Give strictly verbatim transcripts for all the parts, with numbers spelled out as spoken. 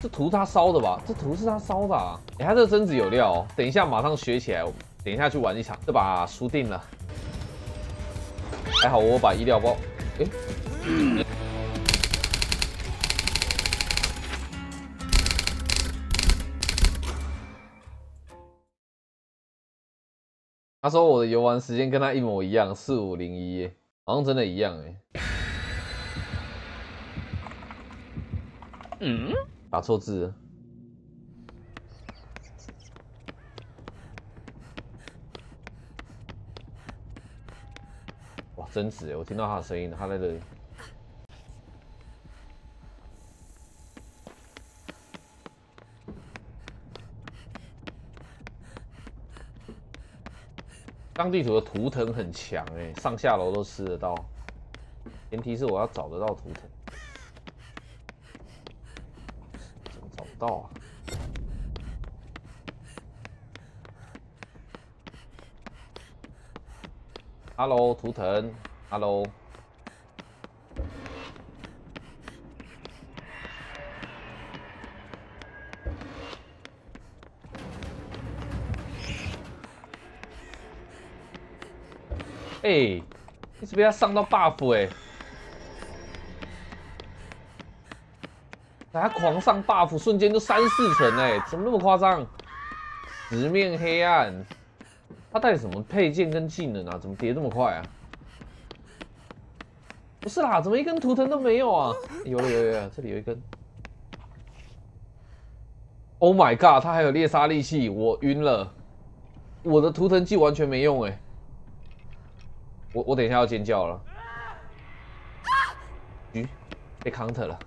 这图他烧的吧？这图是他烧的啊！哎、欸，他这贞子有料、哦，等一下马上学起来。等一下去玩一场，这把输定了。还好我把医疗包，哎、欸。嗯 他说我的游玩时间跟他一模一样， 四五零一，好像真的一样哎。嗯，打错字了。哇，贞子哎，我听到他的声音，他在这里。当地图的图腾很强哎，上下楼都吃得到。前提是我要找得到图腾，怎么找不到啊？哈喽，图腾，哈喽。哎、欸，一直被他上到 buff 哎、欸，他狂上 buff， 瞬间就三四层哎、欸，怎么那么夸张？直面黑暗，他带什么配件跟技能啊？怎么叠这么快啊？不是啦，怎么一根图腾都没有啊？有了有了有了，这里有一根。Oh my god， 他还有猎杀利器，我晕了，我的图腾技完全没用哎、欸。 我我等一下要尖叫了，咦，被 counter 了，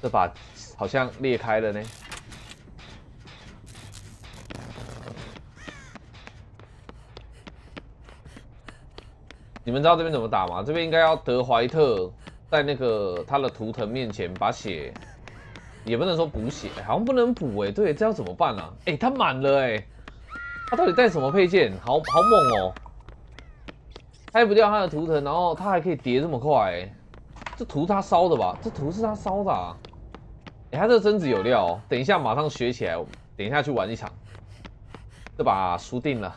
这把好像裂开了呢。你们知道这边怎么打吗？这边应该要德怀特在那个他的图腾面前把血，也不能说补血，好像不能补哎、欸，对，这要怎么办啊？哎、欸，他满了哎、欸，他到底带什么配件？好好猛哦、喔！ 拆不掉他的图腾，然后他还可以叠这么快、欸，这图他烧的吧？这图是他烧的啊！哎、欸，他这贞子有料、哦，等一下马上学起来，等一下去玩一场，这把输定了。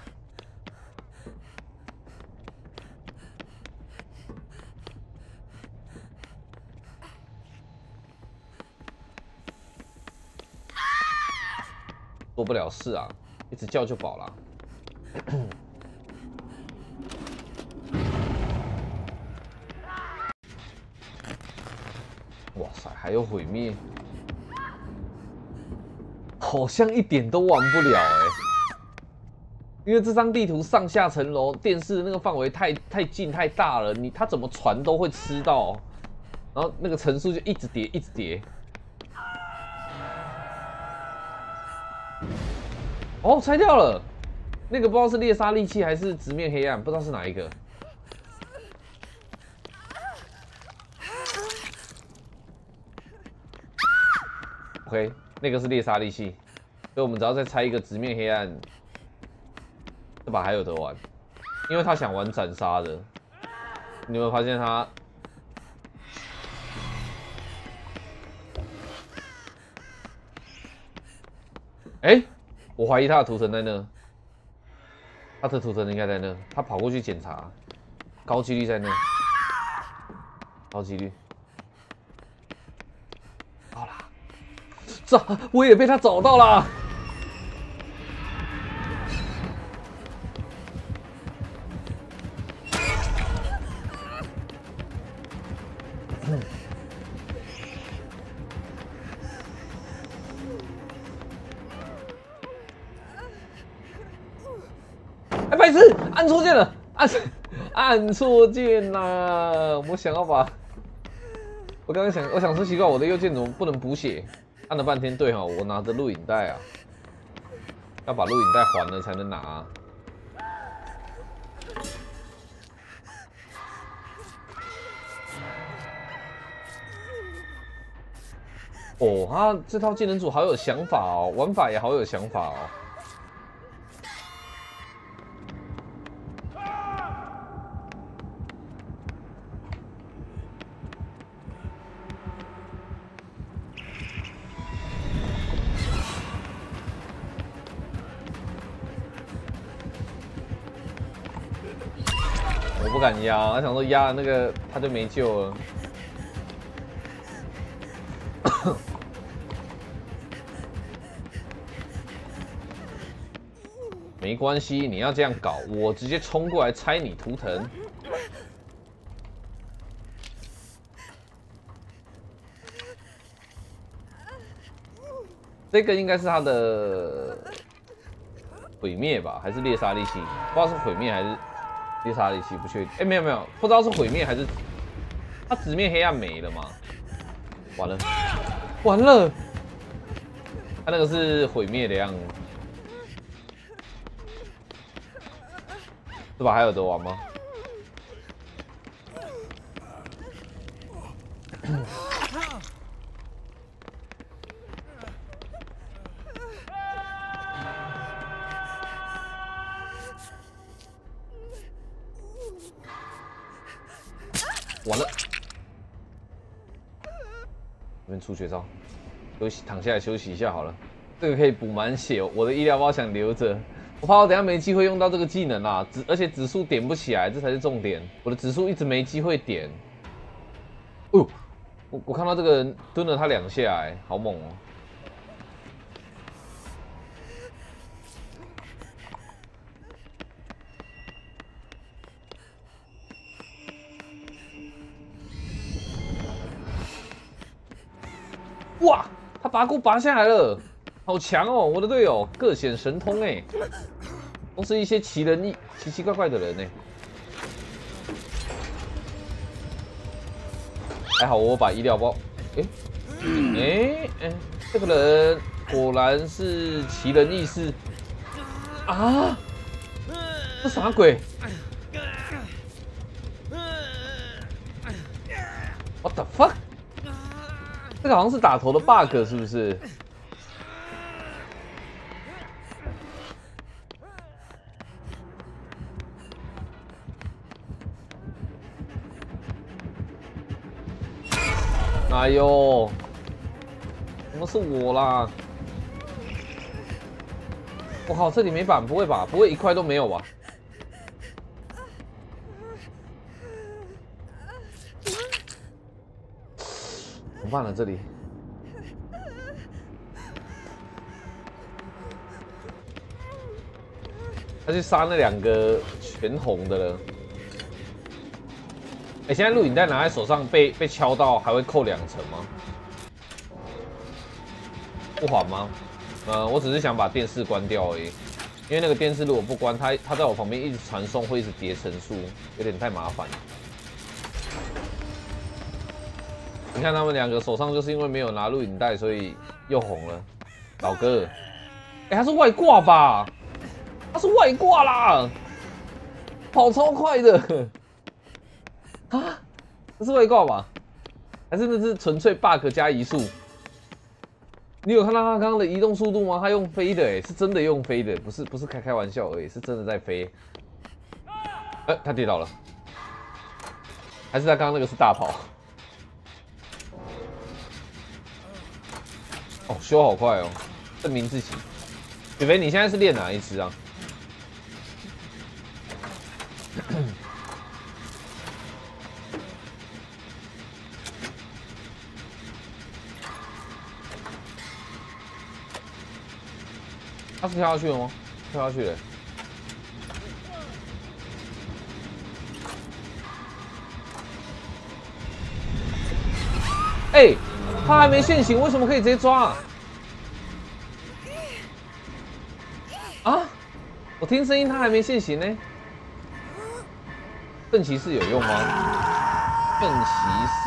做不了事啊，一直叫就饱了。哇塞，还有毁灭，好像一点都玩不了哎、欸，因为这张地图上下层楼电视那个范围太太近太大了，你它怎么传都会吃到，然后那个层数就一直叠一直叠。哦，拆掉了，那个不知道是猎杀利器还是直面黑暗，不知道是哪一个。 OK， 那个是猎杀利器，所以我们只要再拆一个直面黑暗，这把还有得玩，因为他想玩斩杀的。你有没有发现他？哎、欸，我怀疑他的图腾在那，他的图腾应该在那，他跑过去检查，高几率在那，高几率。 这我也被他找到了，哎，白痴，按错键了，按按错键啦！我想要把，我刚刚想，我想说奇怪，我的右键怎么不能补血？ 按了半天，对哈，我拿着录影带啊，要把录影带还了才能拿、啊。哦，他这套技能组好有想法哦，玩法也好有想法哦。不敢压，他想说压了那个他就没救了。没关系，你要这样搞，我直接冲过来拆你图腾。 这个应该是他的毁灭吧，还是猎杀利器？不知道是毁灭还是猎杀利器，不确定。哎，没有没有，不知道是毁灭还是他直面黑暗没了吗？完了，完了，他那个是毁灭的样子，是吧？还有得玩吗？完了，这边出绝招，休息，躺下来休息一下好了。这个可以补满血，我的医疗包想留着，我怕我等下没机会用到这个技能啊！指而且指数点不起来，这才是重点。我的指数一直没机会点。哦、哎，我我看到这个人蹲了他两下、欸，哎，好猛哦、喔！哇，他拔菇拔下来了，好强哦！我的队友各显神通哎，都是一些奇人异、奇奇怪怪的人哎。还好我把医疗包，哎哎哎，这个人果然是奇人异士啊！这啥鬼 ？What the fuck？ 这个好像是打头的 bug 是不是？哎呦，怎么是我啦？我靠，这里没板，不会吧？不会一块都没有吧？ 怎么办了？这里他去杀那两个全红的了。哎、欸，现在录影带拿在手上被被敲到，还会扣两层吗？不还吗？呃，我只是想把电视关掉而已，因为那个电视如果不关，它它在我旁边一直传送，会一直叠层数，有点太麻烦了。 你看他们两个手上就是因为没有拿录影带，所以又红了。老哥，哎、欸，他是外挂吧？他是外挂啦，跑超快的啊！这是外挂吧？还是那是纯粹 bug 加移速？你有看到他刚刚的移动速度吗？他用飞的、欸，哎，是真的用飞的，不是不是开开玩笑而已，是真的在飞。哎、欸，他跌倒了，还是他刚刚那个是大跑？ 哦，修好快哦！证明自己。雪飞，你现在是练哪一只啊？他是跳下去了吗？跳下去了。 哎，他还没现形，为什么可以直接抓啊？啊！我听声音，他还没现形呢。奋骑士有用吗？奋骑士。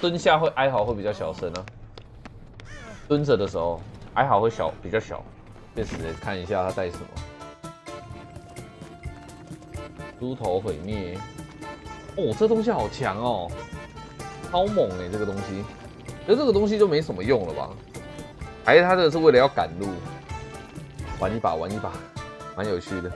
蹲下会哀嚎会比较小声啊，蹲着的时候哀嚎会小比较小，确实看一下他带什么。猪头毁灭。哦，这东西好强哦，超猛哎、欸！这个东西，可这个东西就没什么用了吧？还是他这是为了要赶路？玩一把，玩一把，蛮有趣的。